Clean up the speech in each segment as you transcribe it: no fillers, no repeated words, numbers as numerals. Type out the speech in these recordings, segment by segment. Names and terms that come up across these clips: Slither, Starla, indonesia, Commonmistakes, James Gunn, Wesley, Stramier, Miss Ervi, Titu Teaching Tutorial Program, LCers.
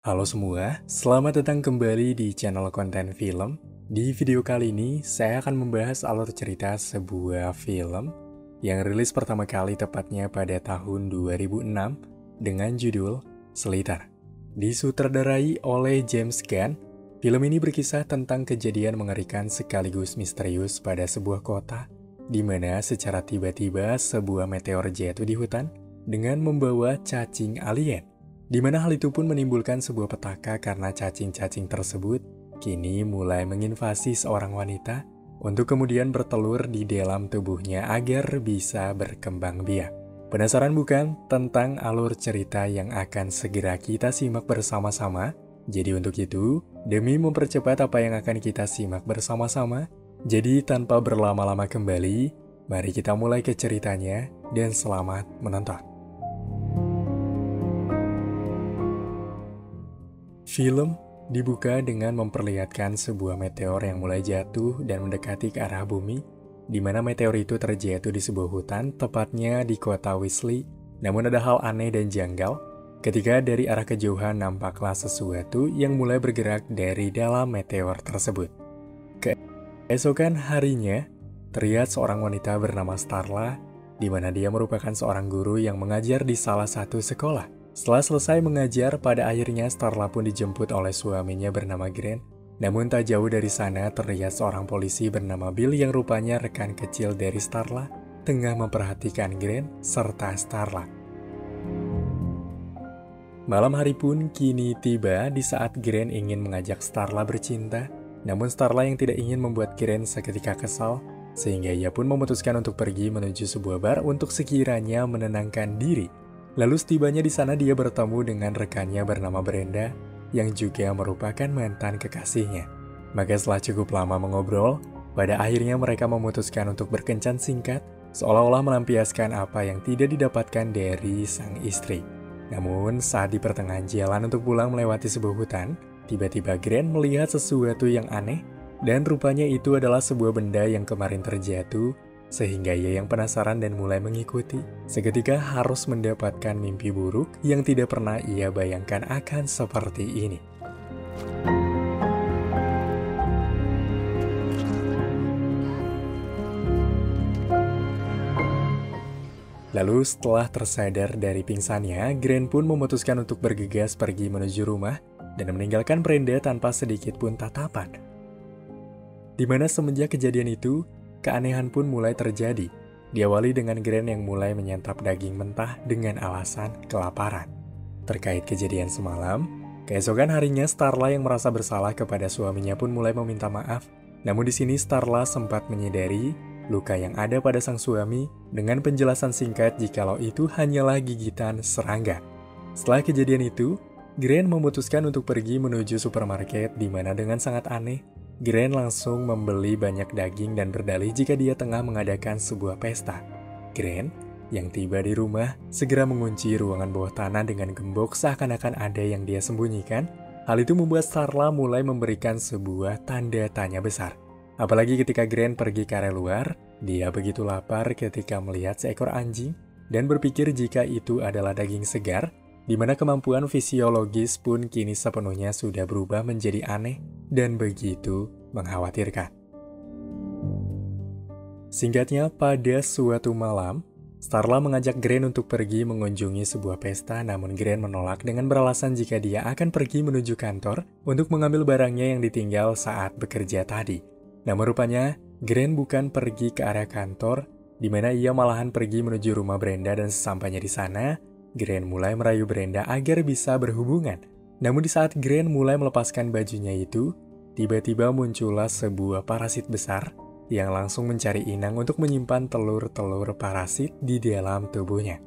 Halo semua, selamat datang kembali di channel konten film. Di video kali ini, saya akan membahas alur cerita sebuah film yang rilis pertama kali tepatnya pada tahun 2006 dengan judul Slither. Disutradarai oleh James Gunn, film ini berkisah tentang kejadian mengerikan sekaligus misterius pada sebuah kota di mana secara tiba-tiba sebuah meteor jatuh di hutan dengan membawa cacing alien. Di mana hal itu pun menimbulkan sebuah petaka karena cacing-cacing tersebut kini mulai menginvasi seorang wanita untuk kemudian bertelur di dalam tubuhnya agar bisa berkembang biak. Penasaran bukan tentang alur cerita yang akan segera kita simak bersama-sama? Jadi untuk itu, demi mempercepat apa yang akan kita simak bersama-sama, jadi tanpa berlama-lama kembali, mari kita mulai ke ceritanya dan selamat menonton. Film dibuka dengan memperlihatkan sebuah meteor yang mulai jatuh dan mendekati ke arah bumi, di mana meteor itu terjatuh di sebuah hutan, tepatnya di kota Wesley. Namun ada hal aneh dan janggal, ketika dari arah kejauhan nampaklah sesuatu yang mulai bergerak dari dalam meteor tersebut. Keesokan harinya, terlihat seorang wanita bernama Starla, di mana dia merupakan seorang guru yang mengajar di salah satu sekolah. Setelah selesai mengajar, pada akhirnya Starla pun dijemput oleh suaminya bernama Grant. Namun tak jauh dari sana terlihat seorang polisi bernama Bill yang rupanya rekan kecil dari Starla, tengah memperhatikan Grant serta Starla. Malam hari pun kini tiba di saat Grant ingin mengajak Starla bercinta. Namun Starla yang tidak ingin membuat Grant seketika kesal, sehingga ia pun memutuskan untuk pergi menuju sebuah bar untuk sekiranya menenangkan diri. Lalu setibanya di sana dia bertemu dengan rekannya bernama Brenda yang juga merupakan mantan kekasihnya. Maka setelah cukup lama mengobrol, pada akhirnya mereka memutuskan untuk berkencan singkat seolah-olah melampiaskan apa yang tidak didapatkan dari sang istri. Namun saat di pertengahan jalan untuk pulang melewati sebuah hutan, tiba-tiba Grant melihat sesuatu yang aneh dan rupanya itu adalah sebuah benda yang kemarin terjatuh. Sehingga ia yang penasaran dan mulai mengikuti, seketika harus mendapatkan mimpi buruk yang tidak pernah ia bayangkan akan seperti ini. Lalu setelah tersadar dari pingsannya, Grant pun memutuskan untuk bergegas pergi menuju rumah dan meninggalkan Brenda tanpa sedikit pun tatapan. Di mana semenjak kejadian itu, keanehan pun mulai terjadi, diawali dengan Grant yang mulai menyantap daging mentah dengan alasan kelaparan. Terkait kejadian semalam, keesokan harinya Starla yang merasa bersalah kepada suaminya pun mulai meminta maaf. Namun di sini Starla sempat menyadari luka yang ada pada sang suami dengan penjelasan singkat jikalau itu hanyalah gigitan serangga. Setelah kejadian itu, Grant memutuskan untuk pergi menuju supermarket di mana dengan sangat aneh, Grant langsung membeli banyak daging dan berdalih jika dia tengah mengadakan sebuah pesta. Grant, yang tiba di rumah, segera mengunci ruangan bawah tanah dengan gembok seakan-akan ada yang dia sembunyikan. Hal itu membuat Starla mulai memberikan sebuah tanda tanya besar. Apalagi ketika Grant pergi ke area luar, dia begitu lapar ketika melihat seekor anjing dan berpikir jika itu adalah daging segar, di mana kemampuan fisiologis pun kini sepenuhnya sudah berubah menjadi aneh dan begitu mengkhawatirkan. Singkatnya, pada suatu malam, Starla mengajak Grant untuk pergi mengunjungi sebuah pesta, namun Grant menolak dengan beralasan jika dia akan pergi menuju kantor untuk mengambil barangnya yang ditinggal saat bekerja tadi. Namun rupanya, Grant bukan pergi ke arah kantor, di mana ia malahan pergi menuju rumah Brenda dan sesampainya di sana, Grant mulai merayu Brenda agar bisa berhubungan. Namun di saat Grant mulai melepaskan bajunya itu, tiba-tiba muncullah sebuah parasit besar yang langsung mencari inang untuk menyimpan telur-telur parasit di dalam tubuhnya.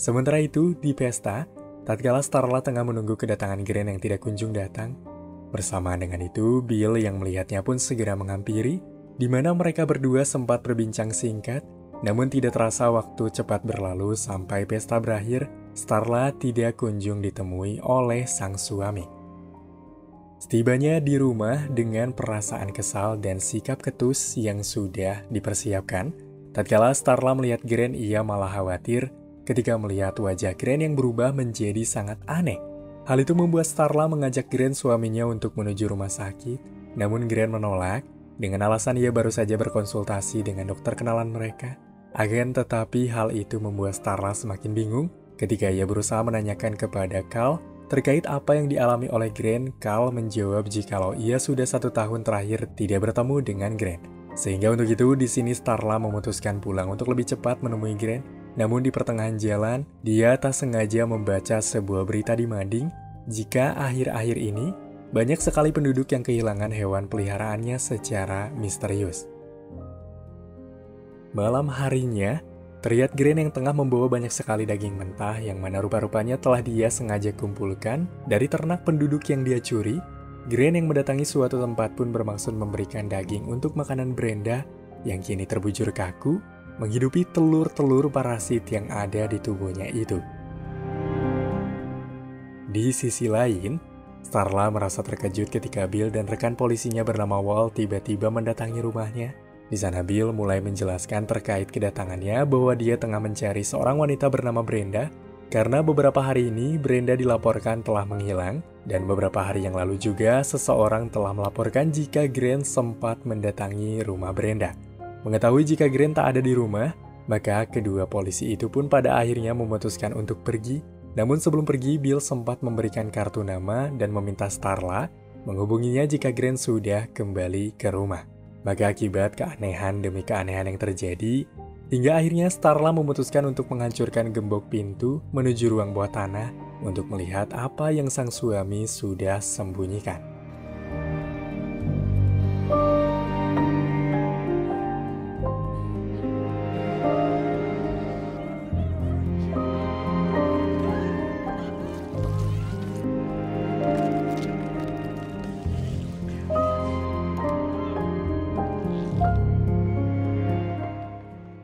Sementara itu, di pesta, tatkala Starla tengah menunggu kedatangan Grant yang tidak kunjung datang, bersamaan dengan itu, Bill yang melihatnya pun segera menghampiri, di mana mereka berdua sempat berbincang singkat Namun tidak terasa waktu cepat berlalu sampai pesta berakhir, Starla tidak kunjung ditemui oleh sang suami. Setibanya di rumah dengan perasaan kesal dan sikap ketus yang sudah dipersiapkan, tatkala Starla melihat Gren, ia malah khawatir ketika melihat wajah Gren yang berubah menjadi sangat aneh. Hal itu membuat Starla mengajak Gren suaminya untuk menuju rumah sakit, namun Gren menolak dengan alasan ia baru saja berkonsultasi dengan dokter kenalan mereka. Agen tetapi hal itu membuat Starla semakin bingung ketika ia berusaha menanyakan kepada Carl terkait apa yang dialami oleh Gren. Carl menjawab jikalau ia sudah 1 tahun terakhir tidak bertemu dengan Gren. Sehingga untuk itu, di sini Starla memutuskan pulang untuk lebih cepat menemui Gren. Namun di pertengahan jalan, dia tak sengaja membaca sebuah berita di Mading jika akhir-akhir ini banyak sekali penduduk yang kehilangan hewan peliharaannya secara misterius. Malam harinya, terlihat Gren yang tengah membawa banyak sekali daging mentah yang mana rupa-rupanya telah dia sengaja kumpulkan dari ternak penduduk yang dia curi. Gren yang mendatangi suatu tempat pun bermaksud memberikan daging untuk makanan Brenda yang kini terbujur kaku, menghidupi telur-telur parasit yang ada di tubuhnya itu. Di sisi lain, Starla merasa terkejut ketika Bill dan rekan polisinya bernama Wall tiba-tiba mendatangi rumahnya. Di sana Bill mulai menjelaskan terkait kedatangannya bahwa dia tengah mencari seorang wanita bernama Brenda karena beberapa hari ini Brenda dilaporkan telah menghilang dan beberapa hari yang lalu juga seseorang telah melaporkan jika Gren sempat mendatangi rumah Brenda. Mengetahui jika Gren tak ada di rumah, maka kedua polisi itu pun pada akhirnya memutuskan untuk pergi. Namun sebelum pergi, Bill sempat memberikan kartu nama dan meminta Starla menghubunginya jika Gren sudah kembali ke rumah. Maka akibat keanehan demi keanehan yang terjadi, hingga akhirnya Starla memutuskan untuk menghancurkan gembok pintu menuju ruang bawah tanah untuk melihat apa yang sang suami sudah sembunyikan.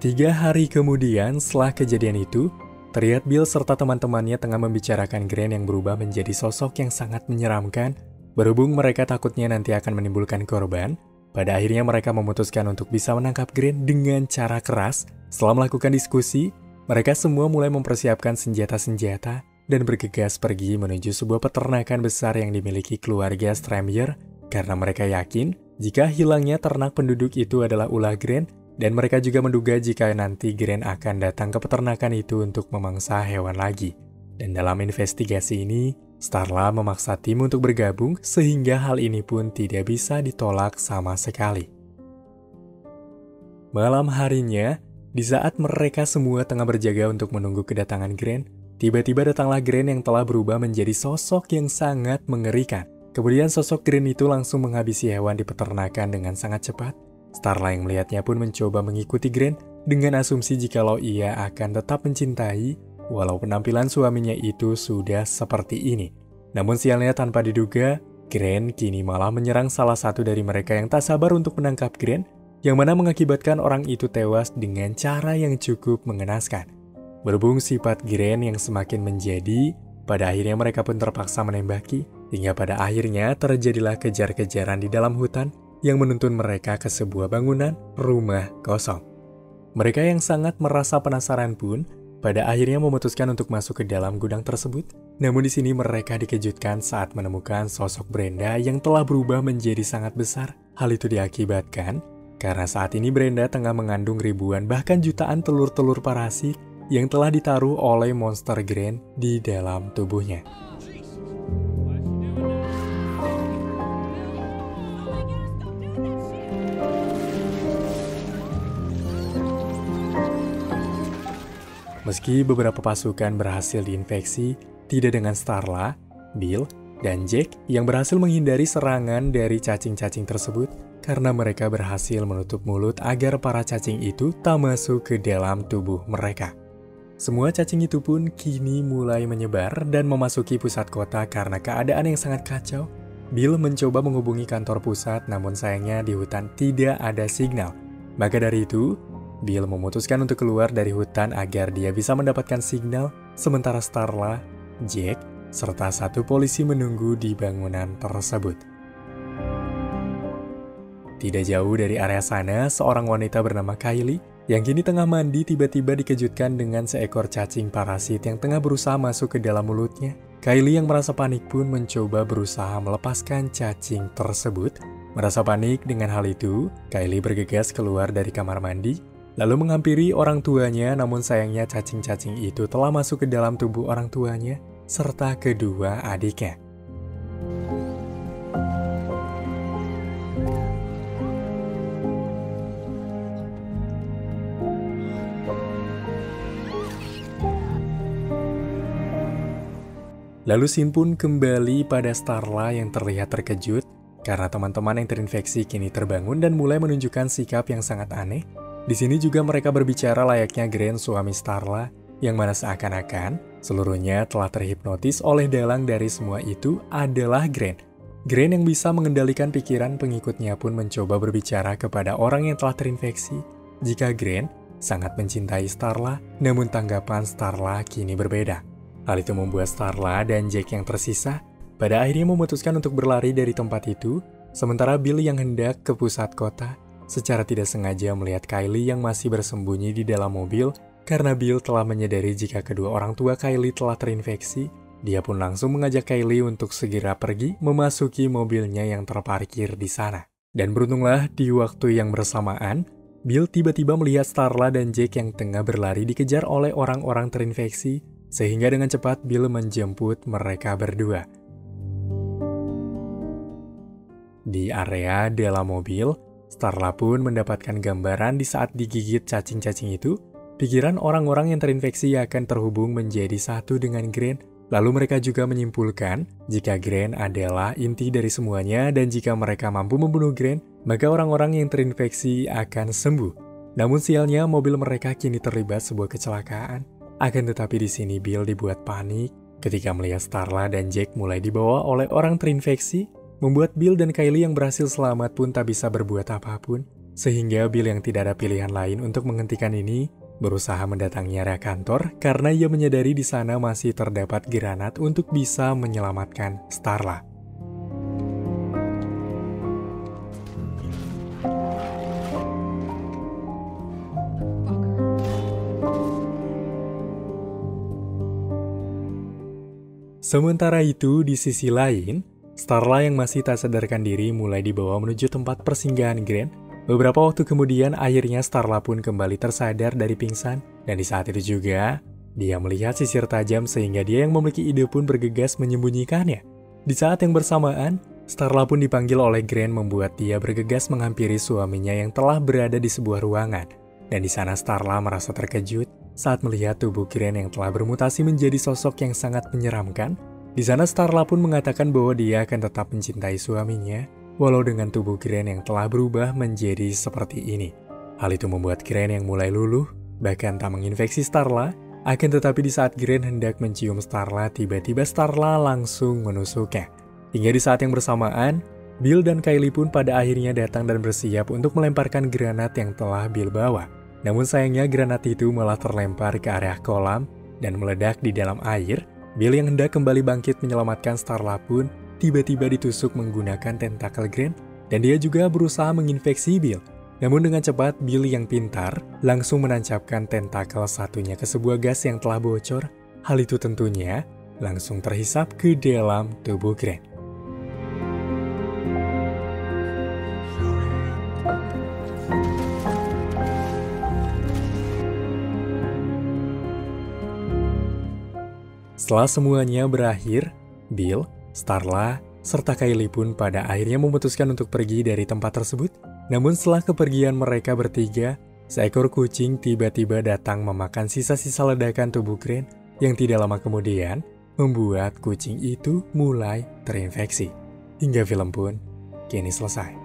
Tiga hari kemudian setelah kejadian itu, terlihat Bill serta teman-temannya tengah membicarakan Gren yang berubah menjadi sosok yang sangat menyeramkan. Berhubung mereka takutnya nanti akan menimbulkan korban, pada akhirnya mereka memutuskan untuk bisa menangkap Gren dengan cara keras. Setelah melakukan diskusi, mereka semua mulai mempersiapkan senjata-senjata dan bergegas pergi menuju sebuah peternakan besar yang dimiliki keluarga Stramier karena mereka yakin jika hilangnya ternak penduduk itu adalah ulah Gren. Dan mereka juga menduga jika nanti Gren akan datang ke peternakan itu untuk memangsa hewan lagi. Dan dalam investigasi ini, Starla memaksa tim untuk bergabung sehingga hal ini pun tidak bisa ditolak sama sekali. Malam harinya, di saat mereka semua tengah berjaga untuk menunggu kedatangan Gren, tiba-tiba datanglah Gren yang telah berubah menjadi sosok yang sangat mengerikan. Kemudian sosok Gren itu langsung menghabisi hewan di peternakan dengan sangat cepat. Starla yang melihatnya pun mencoba mengikuti Gren dengan asumsi jikalau ia akan tetap mencintai walau penampilan suaminya itu sudah seperti ini. Namun sialnya tanpa diduga, Gren kini malah menyerang salah satu dari mereka yang tak sabar untuk menangkap Gren, yang mana mengakibatkan orang itu tewas dengan cara yang cukup mengenaskan. Berhubung sifat Gren yang semakin menjadi, pada akhirnya mereka pun terpaksa menembaki, hingga pada akhirnya terjadilah kejar-kejaran di dalam hutan yang menuntun mereka ke sebuah bangunan rumah kosong. Mereka yang sangat merasa penasaran pun pada akhirnya memutuskan untuk masuk ke dalam gudang tersebut. Namun di sini mereka dikejutkan saat menemukan sosok Brenda yang telah berubah menjadi sangat besar. Hal itu diakibatkan karena saat ini Brenda tengah mengandung ribuan bahkan jutaan telur-telur parasit yang telah ditaruh oleh monster Gren di dalam tubuhnya. Meski beberapa pasukan berhasil diinfeksi, tidak dengan Starla, Bill, dan Jack yang berhasil menghindari serangan dari cacing-cacing tersebut karena mereka berhasil menutup mulut agar para cacing itu tak masuk ke dalam tubuh mereka. Semua cacing itu pun kini mulai menyebar dan memasuki pusat kota karena keadaan yang sangat kacau. Bill mencoba menghubungi kantor pusat namun sayangnya di hutan tidak ada signal. Maka dari itu, Bill memutuskan untuk keluar dari hutan agar dia bisa mendapatkan signal, sementara Starla, Jack, serta satu polisi menunggu di bangunan tersebut. Tidak jauh dari area sana, seorang wanita bernama Kylie yang kini tengah mandi tiba-tiba dikejutkan dengan seekor cacing parasit yang tengah berusaha masuk ke dalam mulutnya. Kylie yang merasa panik pun mencoba berusaha melepaskan cacing tersebut. Merasa panik dengan hal itu, Kylie bergegas keluar dari kamar mandi, lalu menghampiri orang tuanya, namun sayangnya cacing-cacing itu telah masuk ke dalam tubuh orang tuanya, serta kedua adiknya. Lalu Sin pun kembali pada Starla yang terlihat terkejut karena teman-teman yang terinfeksi kini terbangun dan mulai menunjukkan sikap yang sangat aneh. Di sini juga mereka berbicara layaknya Grant suami Starla yang mana seakan-akan seluruhnya telah terhipnotis oleh dalang dari semua itu adalah Grant. Grant yang bisa mengendalikan pikiran pengikutnya pun mencoba berbicara kepada orang yang telah terinfeksi. Jika Grant sangat mencintai Starla, namun tanggapan Starla kini berbeda. Hal itu membuat Starla dan Jack yang tersisa pada akhirnya memutuskan untuk berlari dari tempat itu, sementara Bill yang hendak ke pusat kota secara tidak sengaja melihat Kylie yang masih bersembunyi di dalam mobil karena Bill telah menyadari jika kedua orang tua Kylie telah terinfeksi. Dia pun langsung mengajak Kylie untuk segera pergi memasuki mobilnya yang terparkir di sana. Dan beruntunglah di waktu yang bersamaan, Bill tiba-tiba melihat Starla dan Jack yang tengah berlari dikejar oleh orang-orang terinfeksi. Sehingga dengan cepat Bill menjemput mereka berdua. Di area dalam mobil, Starla pun mendapatkan gambaran di saat digigit cacing-cacing itu, pikiran orang-orang yang terinfeksi akan terhubung menjadi satu dengan Grant. Lalu mereka juga menyimpulkan jika Grant adalah inti dari semuanya dan jika mereka mampu membunuh Grant, maka orang-orang yang terinfeksi akan sembuh. Namun sialnya mobil mereka kini terlibat sebuah kecelakaan. Akan tetapi di sini Bill dibuat panik ketika melihat Starla dan Jack mulai dibawa oleh orang terinfeksi, membuat Bill dan Kylie yang berhasil selamat pun tak bisa berbuat apapun, sehingga Bill yang tidak ada pilihan lain untuk menghentikan ini berusaha mendatangi area kantor karena ia menyadari di sana masih terdapat granat untuk bisa menyelamatkan Starla. Sementara itu, di sisi lain, Starla yang masih tak sadarkan diri mulai dibawa menuju tempat persinggahan Grant. Beberapa waktu kemudian, akhirnya Starla pun kembali tersadar dari pingsan. Dan di saat itu juga, dia melihat sisir tajam sehingga dia yang memiliki ide pun bergegas menyembunyikannya. Di saat yang bersamaan, Starla pun dipanggil oleh Grant membuat dia bergegas menghampiri suaminya yang telah berada di sebuah ruangan. Dan di sana Starla merasa terkejut saat melihat tubuh Grant yang telah bermutasi menjadi sosok yang sangat menyeramkan. Di sana Starla pun mengatakan bahwa dia akan tetap mencintai suaminya, walau dengan tubuh Grant yang telah berubah menjadi seperti ini. Hal itu membuat Grant yang mulai luluh, bahkan tak menginfeksi Starla. Akan tetapi di saat Grant hendak mencium Starla, tiba-tiba Starla langsung menusuknya. Hingga di saat yang bersamaan, Bill dan Kylie pun pada akhirnya datang dan bersiap untuk melemparkan granat yang telah Bill bawa. Namun sayangnya granat itu malah terlempar ke area kolam dan meledak di dalam air. Bill yang hendak kembali bangkit menyelamatkan Starla pun tiba-tiba ditusuk menggunakan tentakel Grant dan dia juga berusaha menginfeksi Bill. Namun dengan cepat Bill yang pintar langsung menancapkan tentakel satunya ke sebuah gas yang telah bocor. Hal itu tentunya langsung terhisap ke dalam tubuh Grant. Setelah semuanya berakhir, Bill, Starla, serta Kylie pun pada akhirnya memutuskan untuk pergi dari tempat tersebut. Namun setelah kepergian mereka bertiga, seekor kucing tiba-tiba datang memakan sisa-sisa ledakan tubuh Grant yang tidak lama kemudian membuat kucing itu mulai terinfeksi. Hingga film pun kini selesai.